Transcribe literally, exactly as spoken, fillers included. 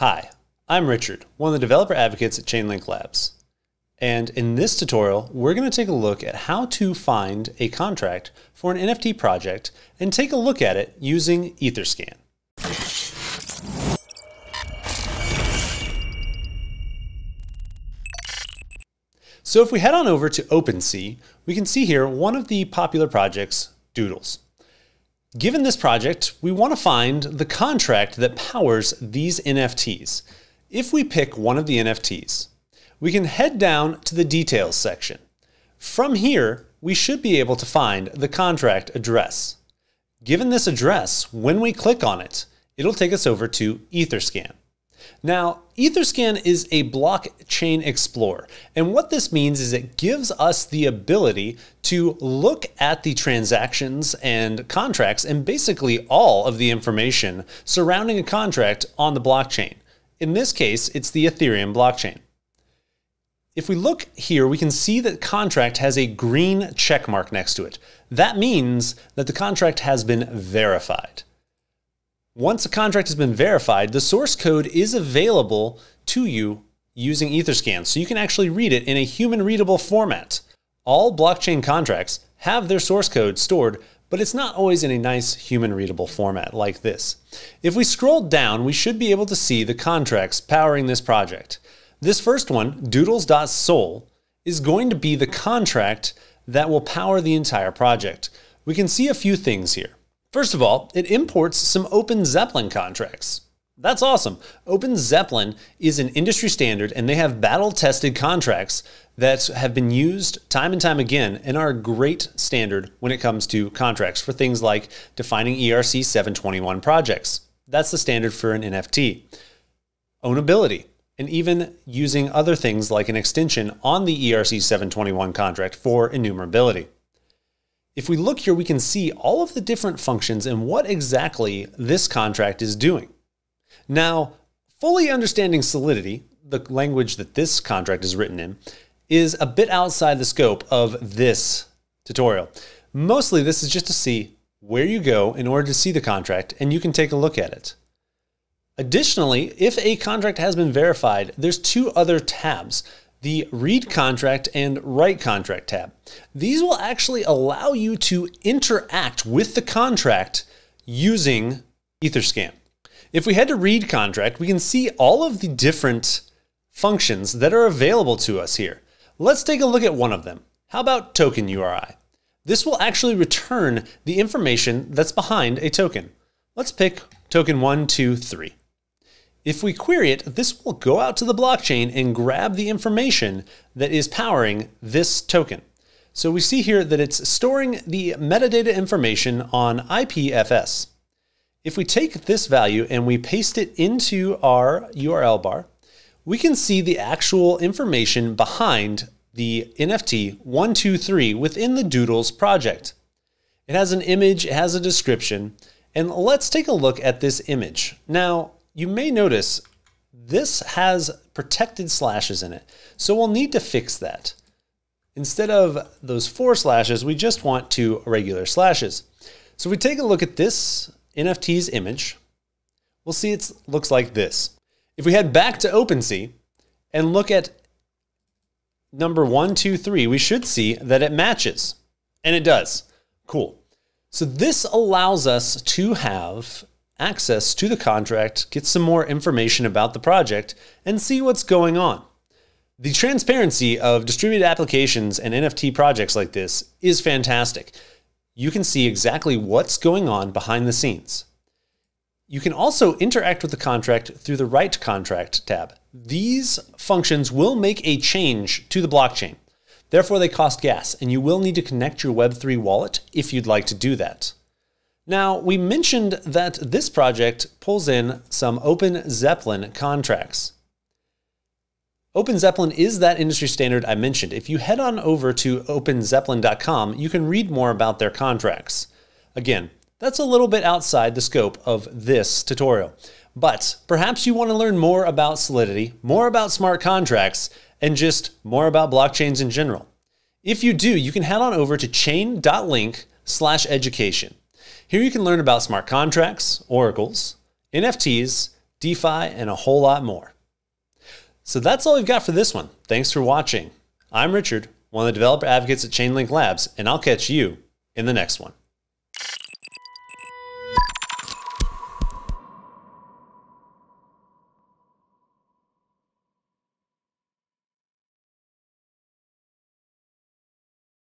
Hi, I'm Richard, one of the developer advocates at Chainlink Labs. And in this tutorial, we're going to take a look at how to find a contract for an N F T project and take a look at it using Etherscan. So if we head on over to OpenSea, we can see here one of the popular projects, Doodles. Given this project, we want to find the contract that powers these N F Ts. If we pick one of the N F Ts, we can head down to the details section. From here, we should be able to find the contract address. Given this address, when we click on it, it'll take us over to Etherscan. Now, Etherscan is a blockchain explorer, and what this means is it gives us the ability to look at the transactions and contracts and basically all of the information surrounding a contract on the blockchain. In this case, it's the Ethereum blockchain. If we look here, we can see that contract has a green check mark next to it. That means that the contract has been verified. Once a contract has been verified, the source code is available to you using Etherscan, so you can actually read it in a human-readable format. All blockchain contracts have their source code stored, but it's not always in a nice human-readable format like this. If we scroll down, we should be able to see the contracts powering this project. This first one, doodles dot sol, is going to be the contract that will power the entire project. We can see a few things here. First of all, it imports some OpenZeppelin contracts. That's awesome. OpenZeppelin is an industry standard, and they have battle-tested contracts that have been used time and time again and are a great standard when it comes to contracts for things like defining E R C seven twenty-one projects. That's the standard for an N F T. Ownability, and even using other things like an extension on the E R C seven twenty-one contract for enumerability. If we look here, we can see all of the different functions and what exactly this contract is doing. Now, fully understanding Solidity, the language that this contract is written in, is a bit outside the scope of this tutorial. Mostly, this is just to see where you go in order to see the contract, and you can take a look at it. Additionally, if a contract has been verified, there's two other tabs: the Read Contract and Write Contract tab. These will actually allow you to interact with the contract using Etherscan. If we head to Read Contract, we can see all of the different functions that are available to us here. Let's take a look at one of them. How about Token U R I? This will actually return the information that's behind a token. Let's pick token one two three. If we query it, this will go out to the blockchain and grab the information that is powering this token. So we see here that it's storing the metadata information on I P F S. If we take this value and we paste it into our U R L bar, we can see the actual information behind the N F T one two three within the Doodles project. It has an image, it has a description, and let's take a look at this image. Now, you may notice this has protected slashes in it, so we'll need to fix that. Instead of those four slashes, we just want two regular slashes. So if we take a look at this N F T's image, we'll see it looks like this. If we head back to OpenSea and look at number one two three, we should see that it matches, and it does. Cool. So this allows us to have access to the contract, get some more information about the project, and see what's going on. The transparency of distributed applications and N F T projects like this is fantastic. You can see exactly what's going on behind the scenes. You can also interact with the contract through the Write Contract tab. These functions will make a change to the blockchain. Therefore, they cost gas, and you will need to connect your Web three wallet if you'd like to do that. Now, we mentioned that this project pulls in some OpenZeppelin contracts. OpenZeppelin is that industry standard I mentioned. If you head on over to open zeppelin dot com, you can read more about their contracts. Again, that's a little bit outside the scope of this tutorial, but perhaps you want to learn more about Solidity, more about smart contracts, and just more about blockchains in general. If you do, you can head on over to chain dot link slash education. Here you can learn about smart contracts, oracles, N F Ts, DeFi, and a whole lot more. So that's all we've got for this one. Thanks for watching. I'm Richard, one of the developer advocates at Chainlink Labs, and I'll catch you in the next one.